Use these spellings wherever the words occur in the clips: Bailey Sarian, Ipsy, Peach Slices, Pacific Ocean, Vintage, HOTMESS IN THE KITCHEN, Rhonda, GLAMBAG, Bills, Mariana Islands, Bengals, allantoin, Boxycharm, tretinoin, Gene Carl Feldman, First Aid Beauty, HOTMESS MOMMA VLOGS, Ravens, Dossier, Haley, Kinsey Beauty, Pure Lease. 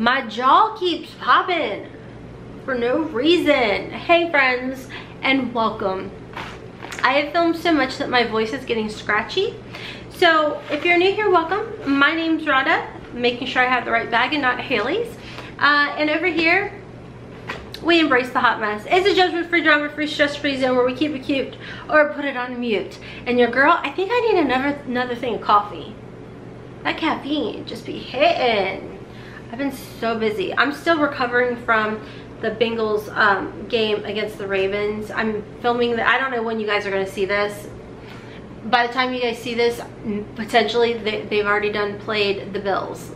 My jaw keeps popping for no reason. Hey friends, and welcome. I have filmed so much that my voice is getting scratchy. So if you're new here, welcome. My name's Rhonda, making sure I have the right bag and not Haley's. And over here, we embrace the hot mess. It's a judgment-free, drama-free, stress-free zone where we keep it cute or put it on mute. And your girl, I think I need another thing of coffee. That caffeine just be hitting. I've been so busy. I'm still recovering from the Bengals game against the Ravens. I'm filming that. I don't know when you guys are going to see this. By the time you guys see this, potentially they've already played the Bills,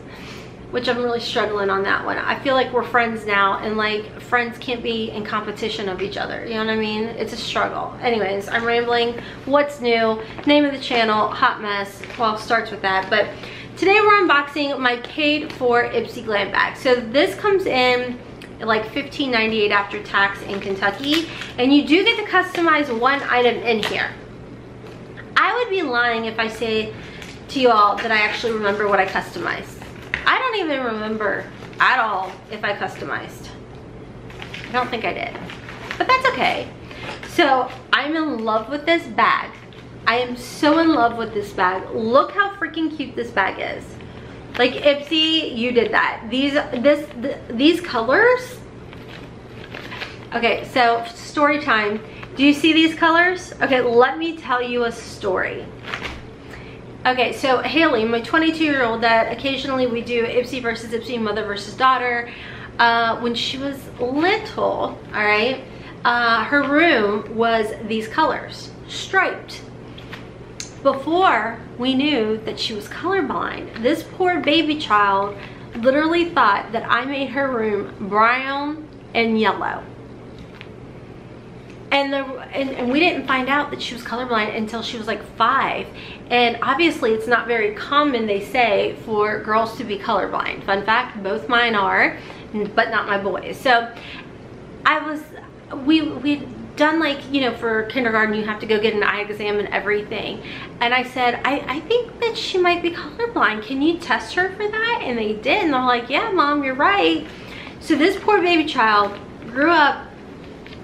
which I'm really struggling on that one. I feel like we're friends now, and like friends can't be in competition of each other. You know what I mean? It's a struggle. Anyways, I'm rambling. What's new? Name of the channel, hot mess. Well, it starts with that, but today we're unboxing my paid for Ipsy glam bag. So this comes in like $15.98 after tax in Kentucky, and you do get to customize one item in here. I would be lying if I say to you all that I actually remember what I customized. I don't even remember at all if I customized. I don't think I did, but that's okay. So I'm in love with this bag. I am so in love with this bag. Look how freaking cute this bag is. Like, Ipsy, you did that. These colors. Okay, so story time. Do you see these colors? Okay, let me tell you a story. Okay, so Haley, my 22-year-old that occasionally we do Ipsy versus Ipsy, mother versus daughter. When she was little, all right, her room was these colors, striped. Before we knew that she was colorblind, this poor baby child literally thought that I made her room brown and yellow. And we didn't find out that she was colorblind until she was like 5. And obviously it's not very common, they say, for girls to be colorblind. Fun fact, both mine are, but not my boys. So we'd done, like, you know, for kindergarten, you have to go get an eye exam and everything. And I said, I think that she might be colorblind. Can you test her for that? And they did, and they're like, yeah, mom, you're right. So this poor baby child grew up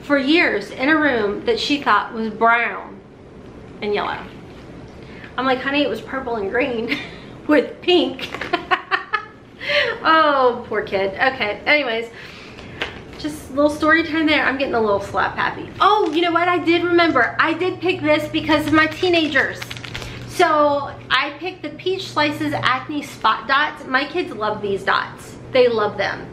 for years in a room that she thought was brown and yellow. I'm like, honey, it was purple and green with pink. Oh, poor kid. Okay, anyways, just a little story time there. I'm getting a little slap happy. Oh, you know what? I did remember. I did pick this because of my teenagers. So I picked the Peach Slices acne spot dots. My kids love these dots. They love them.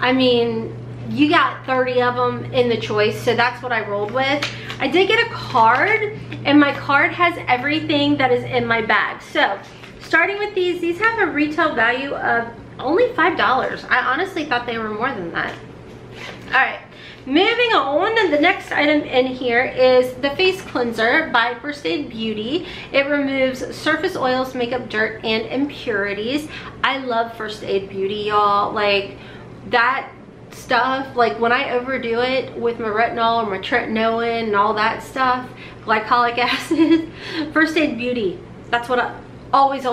I mean, you got 30 of them in the choice, so that's what I rolled with. I did get a card, and my card has everything that is in my bag. So starting with these have a retail value of only $5. I honestly thought they were more than that. All right, moving on, the next item in here is the face cleanser by First Aid Beauty. It removes surface oils, makeup, dirt, and impurities. I love First Aid Beauty, y'all. Like, that stuff, like, when I overdo it with my retinol or my tretinoin and all that stuff, glycolic acid, First Aid Beauty, that's what I always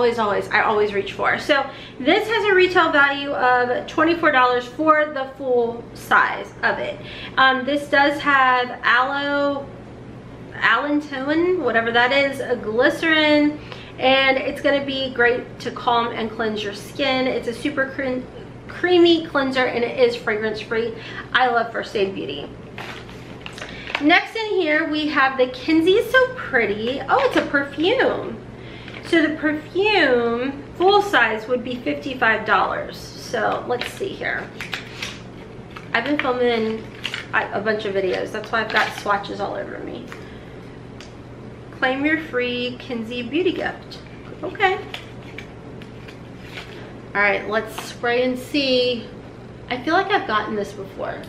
reach for. So this has a retail value of $24 for the full size of it. This does have allantoin, whatever that is, a glycerin, and it's going to be great to calm and cleanse your skin. It's a super creamy cleanser, and it is fragrance free. I love First Aid Beauty. Next in here we have the Kinsey So Pretty. Oh, it's a perfume. So the perfume full size would be $55. So let's see here. I've been filming a bunch of videos, that's why I've got swatches all over me. Claim your free Kinsey beauty gift. Okay. All right, let's spray and see. I feel like I've gotten this before.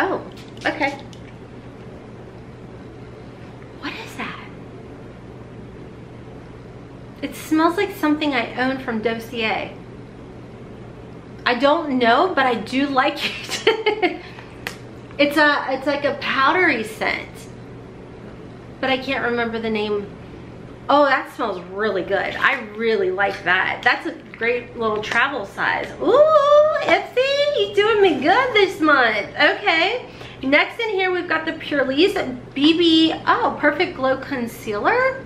Oh, okay. What is that? It smells like something I own from Dossier. I don't know, but I do like it. It's like a powdery scent, but I can't remember the name Oh, that smells really good. I really like that. That's a great little travel size. Ooh, Ipsy, you're doing me good this month. Okay. Next in here, we've got the Pure Lease BB, oh, Perfect Glow Concealer.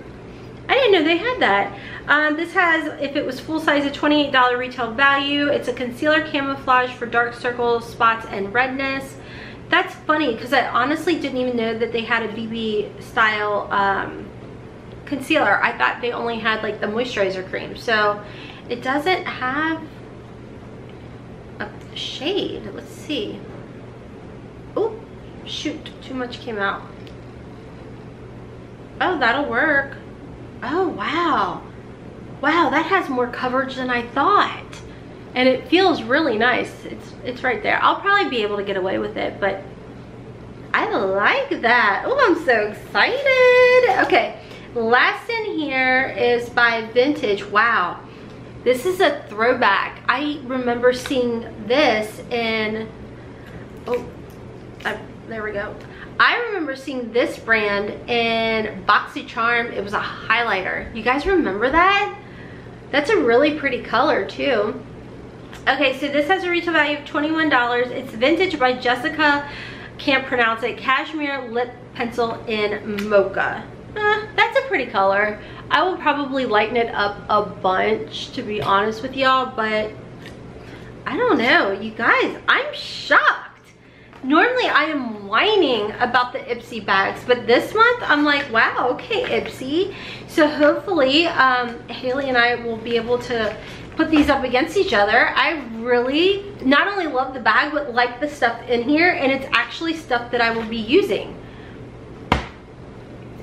I didn't know they had that. This has, if it was full size, a $28 retail value. It's a concealer camouflage for dark circles, spots, and redness. That's funny, because I honestly didn't even know that they had a BB style concealer. I thought they only had like the moisturizer cream. So it doesn't have a shade. Let's see. Oh, shoot, too much came out. Oh, that'll work. Oh, wow. Wow, that has more coverage than I thought. And it feels really nice. It's right there. I'll probably be able to get away with it, but I like that. Oh, I'm so excited. Okay, last in here is by Vintage. Wow, this is a throwback. I remember seeing this in, oh, there we go. I remember seeing this brand in Boxycharm. It was a highlighter. You guys remember that? That's a really pretty color too. Okay, so this has a retail value of $21. It's Vintage by Jessica, can't pronounce it, Cashmere Lip Pencil in Mocha. That's a pretty color. I will probably lighten it up a bunch, to be honest with y'all, but I don't know. You guys, I'm shocked. Normally I am whining about the Ipsy bags, but this month I'm like, wow, okay, Ipsy. So hopefully Haley and I will be able to put these up against each other. I really not only love the bag, but like the stuff in here, and it's actually stuff that I will be using.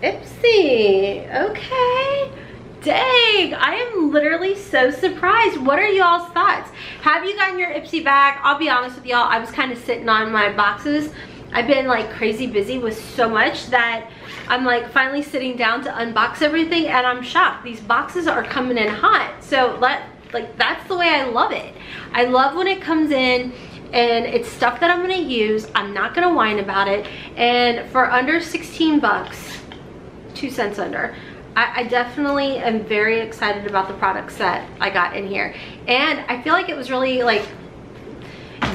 Ipsy, okay. Dang, I am literally so surprised. What are y'all's thoughts? Have you gotten your Ipsy bag? I'll be honest with y'all, I was kind of sitting on my boxes. I've been like crazy busy with so much that I'm like finally sitting down to unbox everything, and I'm shocked. These boxes are coming in hot. So that's the way I love it. I love when it comes in and it's stuff that I'm gonna use. I'm not gonna whine about it. And for under 16 bucks, 2 cents under, I definitely am very excited about the products that I got in here. And I feel like it was really like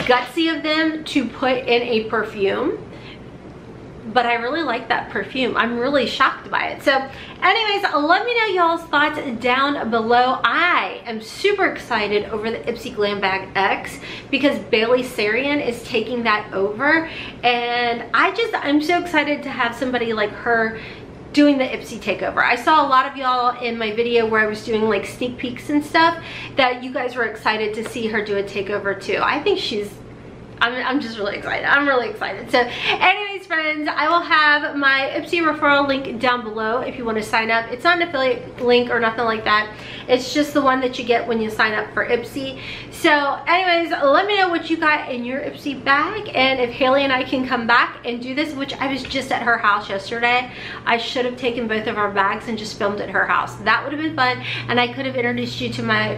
gutsy of them to put in a perfume, but I really like that perfume. I'm really shocked by it. So anyways, let me know y'all's thoughts down below. I am super excited over the Ipsy Glam Bag X because Bailey Sarian is taking that over. And I'm so excited to have somebody like her doing the Ipsy takeover. I saw a lot of y'all in my video where I was doing like sneak peeks and stuff that you guys were excited to see her do a takeover too. I think I'm just really excited. I'm really excited. So anyways, friends, I will have my Ipsy referral link down below if you want to sign up. It's not an affiliate link or nothing like that. It's just the one that you get when you sign up for Ipsy. So anyways, let me know what you got in your Ipsy bag, and if Haley and I can come back and do this, which I was just at her house yesterday. I should have taken both of our bags and just filmed at her house. That would have been fun, and I could have introduced you to my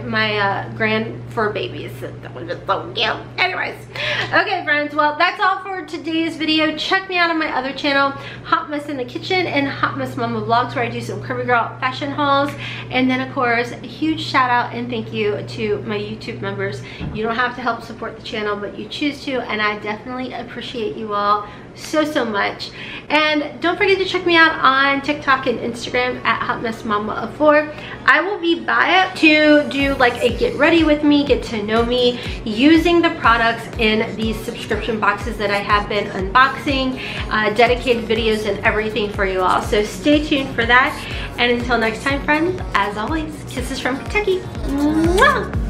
grand for babies. That would have been so cute. Anyways. Okay, friends, well, that's all for today's video. Check me out on my other channel, Hot Mess in the Kitchen and Hot Mess Mama Vlogs, where I do some curvy girl fashion hauls. And then, of course, a huge shout out and thank you to my YouTube members. You don't have to help support the channel, but you choose to, and I definitely appreciate you all so much. And don't forget to check me out on TikTok and Instagram at Hot Mess Mama 4. I will be back to do like a get ready with me, get to know me, using the products in these subscription boxes that I have been unboxing, dedicated videos and everything for you all. So stay tuned for that. And until next time, friends, as always, kisses from Kentucky. Mwah!